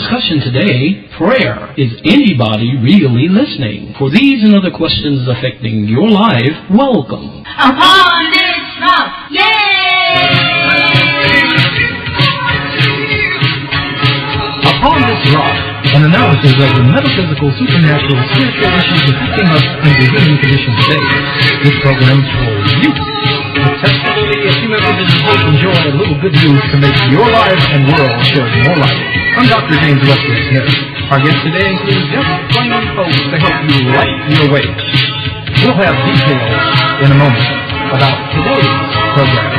discussion today, prayer. Is anybody really listening? For these and other questions affecting your life, welcome. Upon this rock, yay! Upon this rock, an analysis of the metaphysical, supernatural, spiritual issues affecting us and the human condition today. This program's for you. Testimony of human religious hope and joy and little good news to make your life and world shine more light. I'm Dr. James Wesly Smith. Our guest today includes just plain folks to help you light your way. We'll have details in a moment about today's program.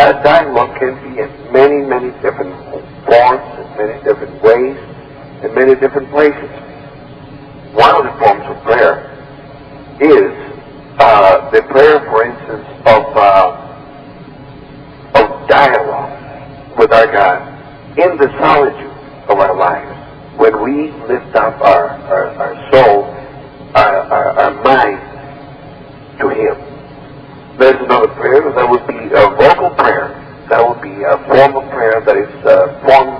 That dialogue can be in many, many different forms, in many different ways, in many different places. One of the forms of prayer is the prayer, for instance, of dialogue with our God in the solitude of our lives. When we lift up our soul, our mind to Him. There's another prayer that would be a vocal prayer. That would be a form of prayer that is written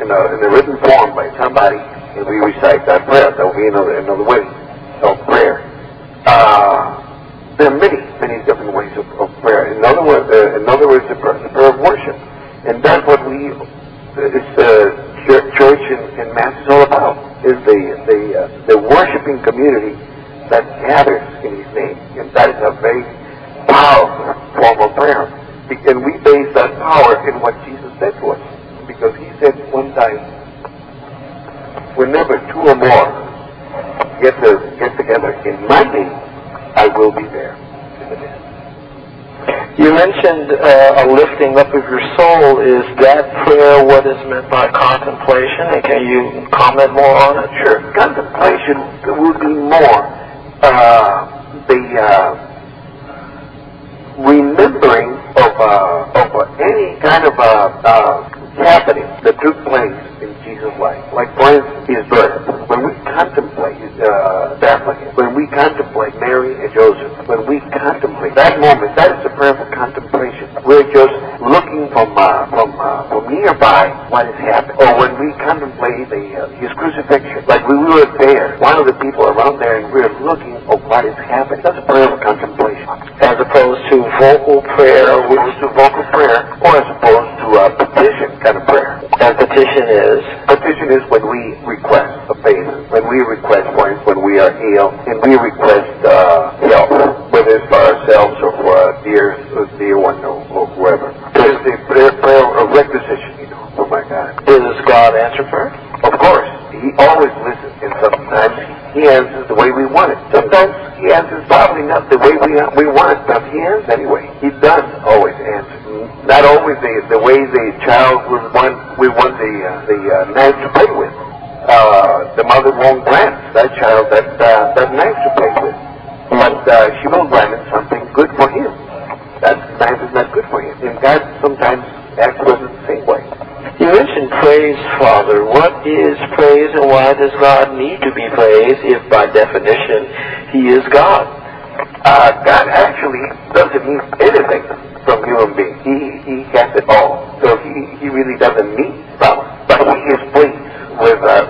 in a written form by somebody, and we recite that prayer. That would be another way of prayer. There are many, many different ways of prayer. Another way is the prayer of worship, and that's what church and mass is all about. Is the worshiping community that gathers in His name, and that is a very powerful form of prayer. And we base that power in what Jesus said to us, because He said one time, "Whenever two or more get together in My name, I will be there." You mentioned a lifting up of your soul. Is that prayer what is meant by contemplation? And can you comment more on it? Sure. Contemplation would be more remembering of any kind of happening that took place in Jesus' life, like for instance His birth. When we contemplate Bethlehem, when we contemplate Mary and Joseph, when we contemplate that moment, that is the prayer for contemplation. We're just looking from nearby what has happened. Or when we contemplate His crucifixion, like we were there, one of the people around there, and we're looking at what is happening. That's a prayer for contemplation, as opposed to vocal prayer, which is to vocal prayer, or as opposed to petition kind of prayer. And petition is? Petition is when we request a favor, when we request, for instance, when we are ill, and we request help, whether it's for ourselves or for a dear one or whoever. It's the prayer of requisition, you know, for my God. Does God answer prayer? Of course. He always listens, and sometimes He answers the way we want it. Sometimes He answers probably not the way we want it, but He answers anyway. He does always answer. Not always the way the child would want. We want the knife to play with. The mother won't grant that child that knife to play with, but she will grant him something good for him. That knife is not good for him, and God sometimes acts with it the same way. You mentioned praise, Father. What is praise, and why does God need to be praised if, by definition, He is God? God actually doesn't need anything from human beings. He has it all. So he really doesn't need power. But He is pleased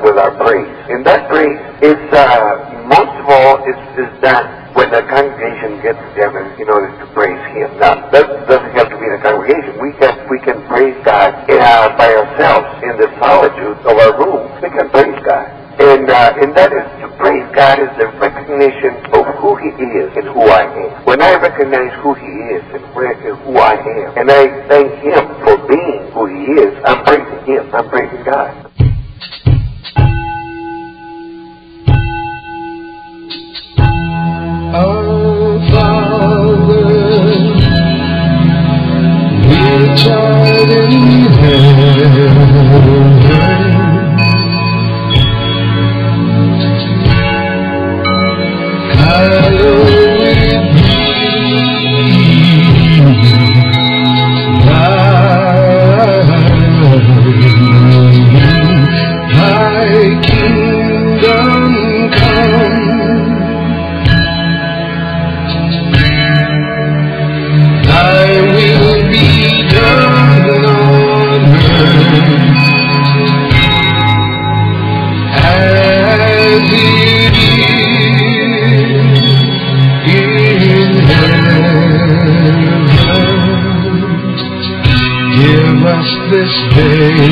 with our praise. And that praise is, most of all, is that when the congregation gets together in order to praise Him. Now, that doesn't have to be the congregation. We can praise God by ourselves in the solitude of our room. We can praise God. And that is, to praise God is the recognition of who He is and who I am. When I recognize who He is and who I am, and I thank Him for being who He is, I'm praising Him. I'm praising God. burdening her. This day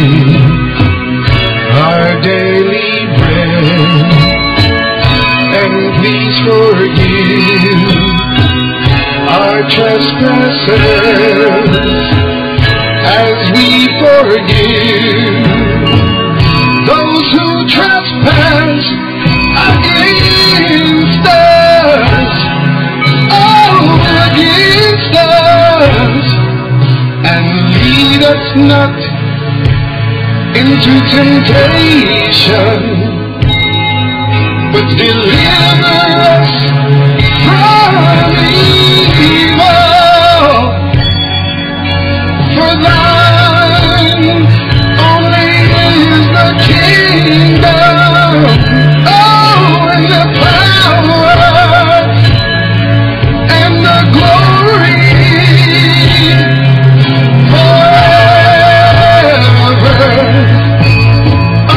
our daily bread, and please forgive our trespasses as we forgive those who trespass against us, against us, and lead us not into temptation, but deliver us from evil. For thine only is the kingdom, and the power, and the glory forever. Oh,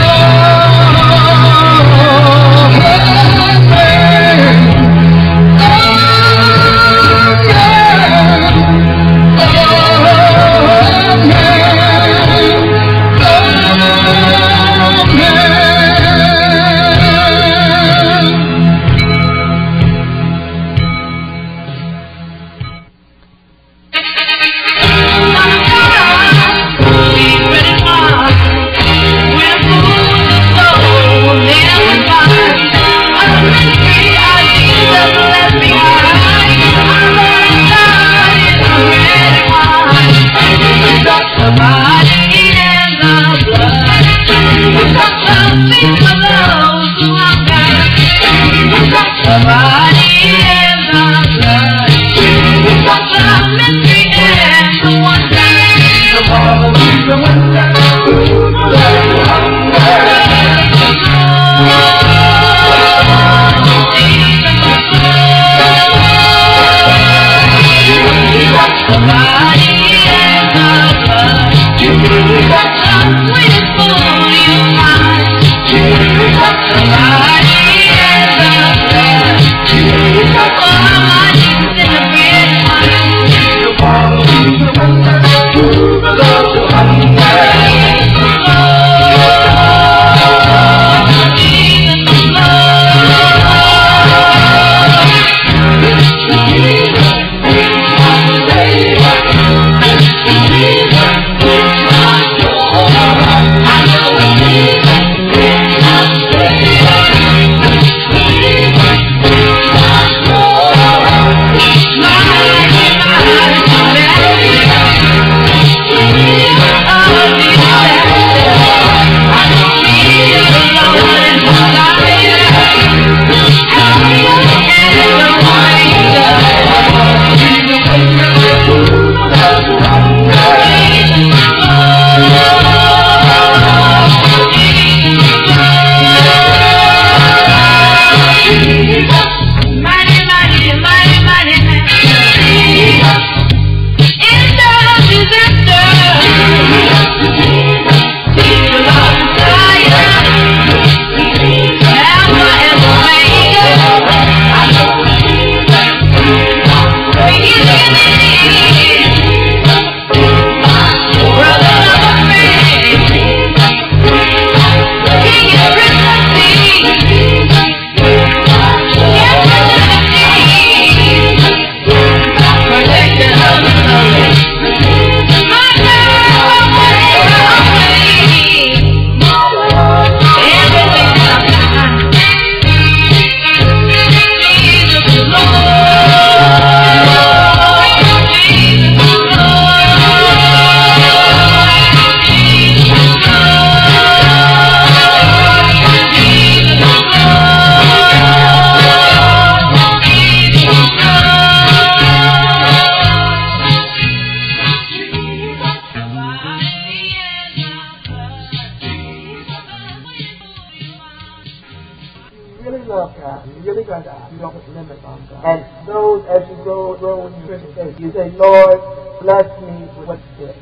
And so as you go through your day, you say, Lord, bless me with this.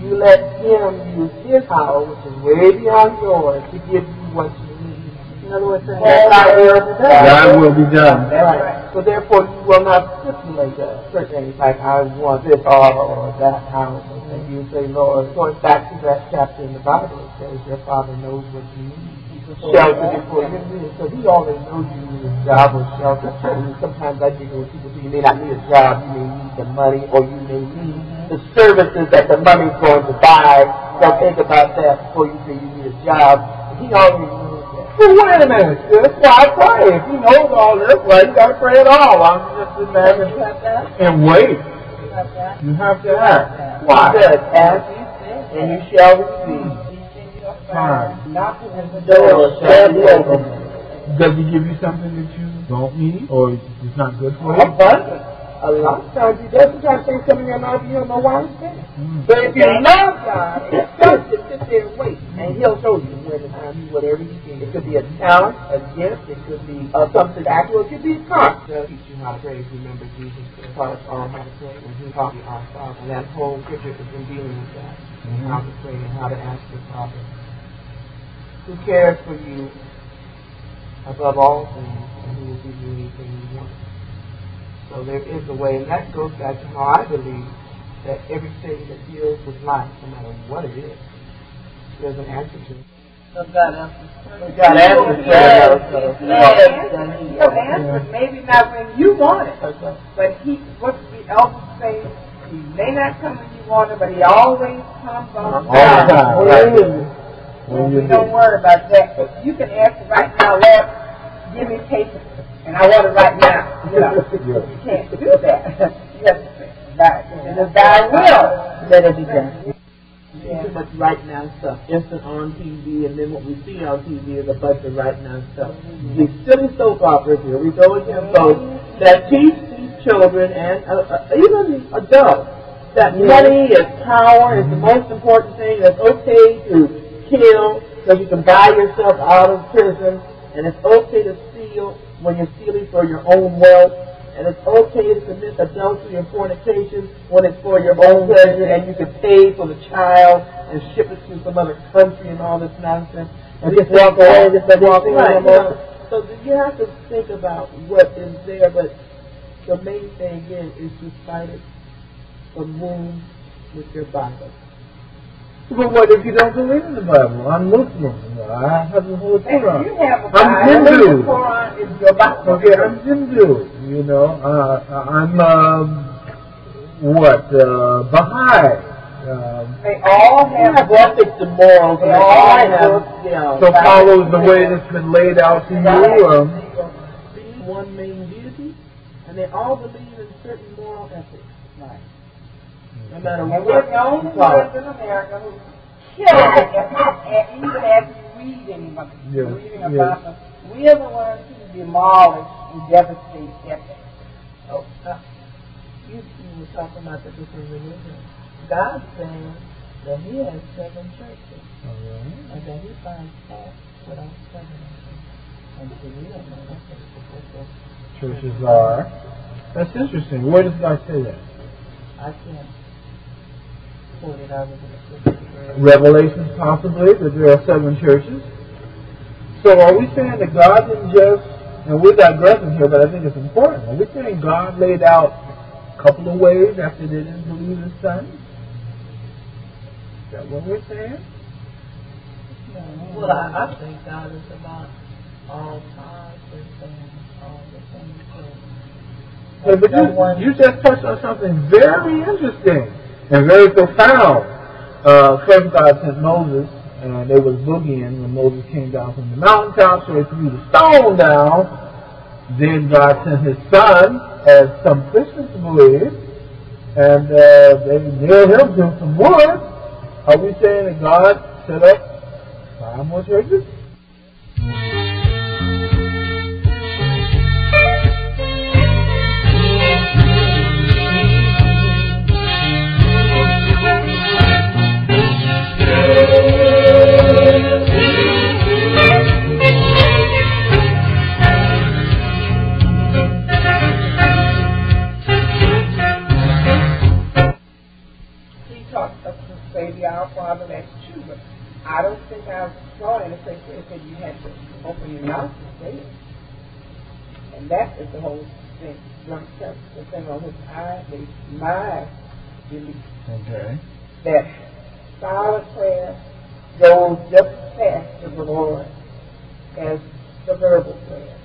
You let him use his power, which is way beyond yours, to give you what you need. In other words, thy will be done. That's right. So therefore, you will not stipulate certain things like, I want this or that house. And you say, Lord, going back to that chapter in the Bible, it says, your Father knows what you need. Shelter before you need it. So he always knows you need a job or shelter. Sometimes I think when people say you may not need a job, you may need the money, or you may need the services that the money's going to buy. So think about that before you say you need a job. He always knows that. Well, wait a minute. That's why I pray. If he knows all this, well, you got to pray it all. I'm just imagining. You have to ask. And wait. You have to ask. Why? You said, ask, and you shall receive. Does he give you something that you don't need or it's not good for you? A lot of times he does. Sometimes things come in your mouth and you don't know why he's saying it. But if you love God, it's just to sit there and wait. And he'll show you when the time you whatever you need. It could be a talent, a gift, it could be something actual, it could be a car. They'll teach you how to pray. Remember Jesus taught us all how to pray when he taught you our Father. And that whole scripture has been dealing with that. And how to pray and how to ask the Father, who cares for you above all things, and who will give you anything you want. So there is a way, and that goes back to how I believe that everything that deals with life, no matter what it is, there's an answer to it. So God answers. He'll answer, maybe not when you want it, but he, what's the elder saying? He may not come when you want it, but he always comes on time. Well, we don't worry about that. But you can ask him right now, Lord, give me paper, and I want it right now. You know, you can't do that. You have to say, and if thy will, let it be done. Too much right now stuff. Instant on TV, and then what we see on TV is a bunch of right now stuff. These silly soap operas, here we go again, folks, that teach these children and even adults that money is power, is the most important thing. That's okay to kill, so you can buy yourself out of prison, and it's okay to steal when you're stealing for your own wealth, and it's okay to commit adultery and fornication when it's for your own pleasure, and you can pay for the child and ship it to some other country and all this nonsense, and just walk away, just walk away. So you have to think about what is there, but the main thing again is to fight it from womb with your Bible. But what if you don't believe in the Bible? I'm Muslim. I have the whole Quran. You have a Bible. I'm Hindu. The Quran is your Bible. Okay, I'm Hindu. You know, I'm Baha'i. They all have ethics and morals. They all have. You know, so follow the way that's been laid out to you. One main duty, and they all believe in certain moral ethics. Right. No matter what. And we're the only ones in America who kill it, and even as we read anyone, reading about them, we are the ones who demolish and devastate ethics. Oh, you were talking about the different religions. God says that he has 7 churches, and that he finds half without 7 of them. And so we don't know what those churches are. That's interesting. Where does God say that? I can't. Revelations, possibly, that there are 7 churches. So are we saying that God didn't just, and we're digressing here, but I think it's important, are we saying God laid out a couple of ways after they didn't believe his son? Is that what we're saying? Well, I think God is about all times and things, all the things. Hey, but you just touched on something very interesting. And very profound. First God sent Moses, and they was boogieing when Moses came down from the mountaintop, so they threw the stone down. Then God sent his son, as some Christians believe, and they nailed him to some wood. Are we saying that God set up 5 more churches? be our problem as children. I don't think I saw it in a place where it said you had to open your mouth and say it. And that is the whole thing. The thing on which I base my belief. Okay. That silent prayer goes just past the Lord as the verbal prayer.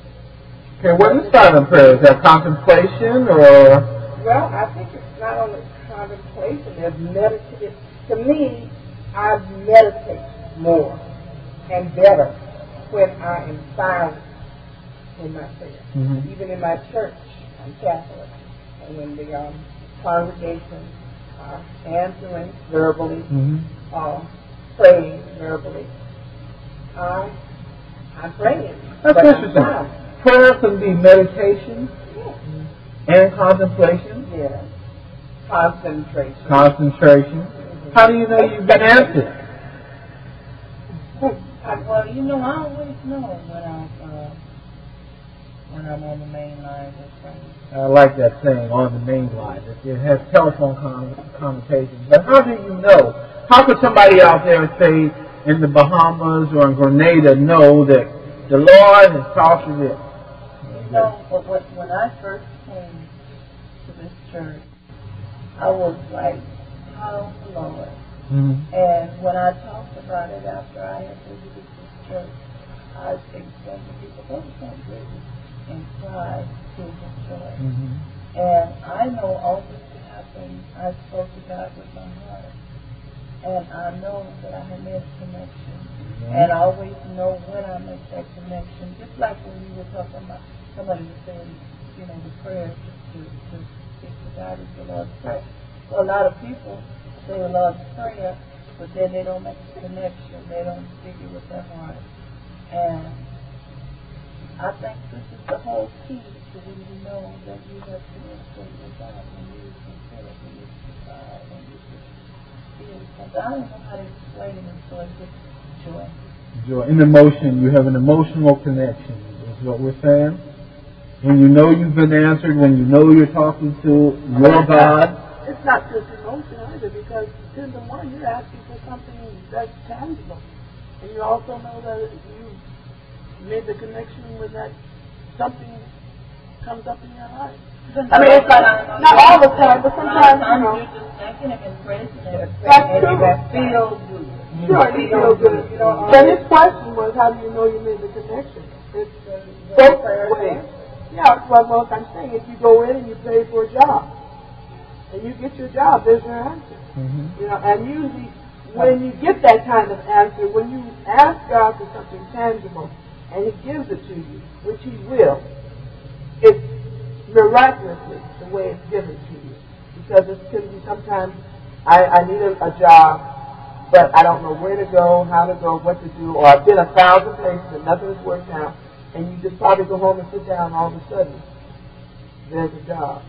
Okay, what is silent prayer? Is that contemplation or? Well, I think it's not only contemplation, there's meditative. To me, I meditate more and better when I am silent in my prayer. Mm-hmm. Even in my church, I'm Catholic, and when the congregation are answering verbally, mm-hmm. Praying verbally, I'm praying. That's interesting. Prayer can be meditation, yes, and contemplation. Yes. Concentration. Mm-hmm. How do you know you've been answered? Well, you know, I always know when I'm on the main line with friends. I like that saying, on the main line. It has telephone connotations. But how do you know? How could somebody out there, say, in the Bahamas or in Grenada, know that the Lord has taught you this? You know, when I first came to this church, I was like, how the Lord. Mm-hmm. And when I talked about it after I had visited this church, I was explaining to people, those don't really imply spiritual joy. Mm-hmm. And I know all this happened. I spoke to God with my heart. And I know that I have made a connection. Mm-hmm. And I always know when I make that connection. Just like when we were talking about somebody was saying, you know, the prayer to speak to God is the Lord's Prayer. Well, a lot of people say the Lord's Prayer, but then they don't make the connection. They don't speak it with their heart. And I think this is the whole key to when you know that you have to listen to God, when you consider when you decide, when you feel. Because I don't know how to explain it, so it's just joy. Joy. In emotion, you have an emotional connection, is what we're saying. When you know you've been answered, when you know you're talking to your God. It's not just emotion either, because in the morning you're asking for something that's tangible. And you also know that you made the connection with that something comes up in your life. I mean, it's like, not all the time, but sometimes, you know. You're just thinking of embracing it. That's true. You feel good. You know, so his question was, how do you know you made the connection? It's both ways. Yeah, well, I'm saying, if you go in and you pay for a job, and you get your job, there's your answer. Mm-hmm. You know, and usually, when you get that kind of answer, when you ask God for something tangible, and he gives it to you, which he will, it's miraculously the way it's given to you. Because it can be sometimes, I need a job, but I don't know where to go, how to go, what to do, or I've been 1,000 places and nothing has worked out, and you just probably go home and sit down and all of a sudden, there's a job.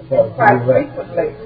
It's quite frequently.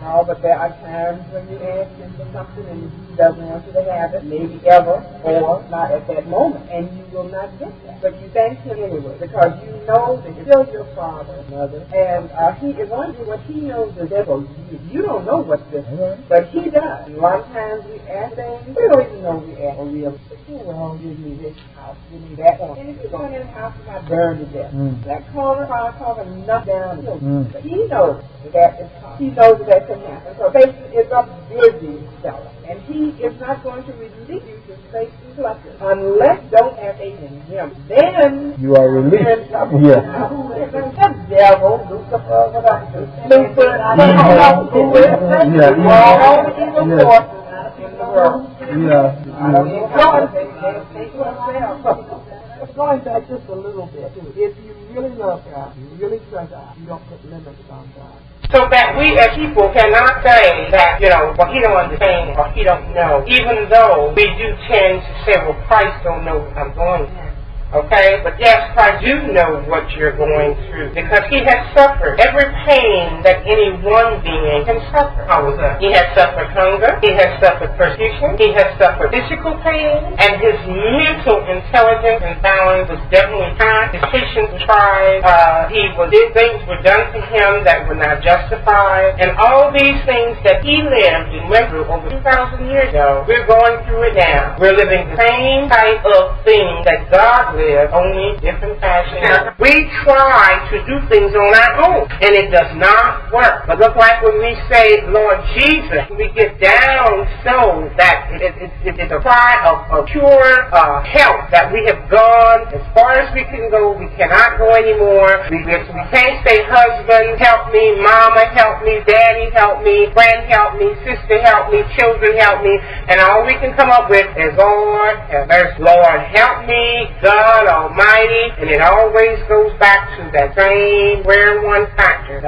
No, but there are times when you ask him for something and he doesn't answer the habit, maybe ever, or not at that moment, and you will not get that. But you thank him anyway, because you know that you're still your father, mother, and he is on you. What he knows is that, well, you don't know what this is, but he does. A lot of times we ask things, we don't even know we ask or real. Well, give me this house, give me that one. And if you're going in the house, and I burn to death. That corner, I call him knock down. But he knows that is hot. He knows that can happen. So basically, it's a busy seller. And he is not going to release you to space and clusters unless you don't have faith in him. Then you are released. Yes. The devil, Lucifer, whatever. Lucifer, yeah. All the evil forces in the world. Going back just a little bit, if you really love God, you really trust God, you don't put limits on God. So that we as people cannot say that, you know, well, he don't understand or he don't know, even though we do tend to say, well, Christ don't know what I'm going through. Okay? But yes, I do know what you're going through because he has suffered every pain that any one being can suffer. How was that? He has suffered hunger. He has suffered persecution. He has suffered physical pain. And his mental intelligence and balance was definitely high. His patience was tried. Things were done to him that were not justified. And all these things that he lived and went through over 2,000 years ago, we're going through it now. We're living the same type of things that God lived, only different fashion. We try to do things on our own, and it does not work. But look, like when we say, Lord Jesus, we get down so that it's a cry of pure help, that we have gone as far as we can go. We cannot go anymore. We can't say, husband, help me, mama, help me, daddy, help me, friend, help me, sister, help me, children, help me. And all we can come up with is, Lord, have mercy. Lord, help me, God Almighty. And it always goes back to that same where one factor.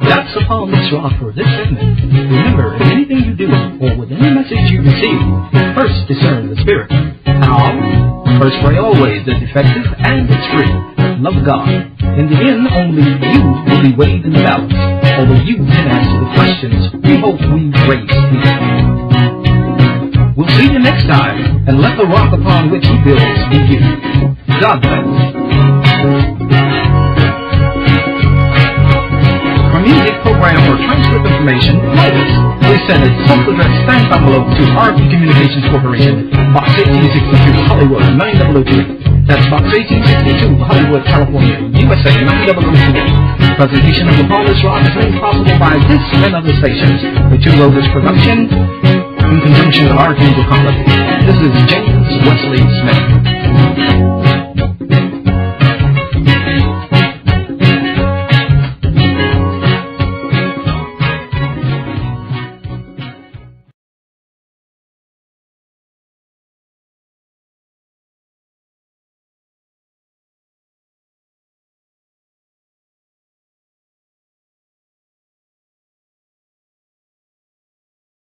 That's the Politics Rock for this segment. Remember, in anything you do, or with any message you receive, first discern the spirit. How? First pray always that it's effective and it's free. Love God. In the end, only you will be weighed in the balance, although you can answer the questions we hope we raise here. We'll see you next time, and let the rock upon which he builds be given. God bless. Music program or transcript information, please send a self-addressed stamped envelope to RB Communications Corporation, Box 1862, Hollywood, 9002. That's Box 1862, Hollywood, California, USA, 9002. Presentation of the Polish Rock is made possible by this and other stations. The Two Logos Production, in conjunction with Archangel College. This is James Wesly Smith.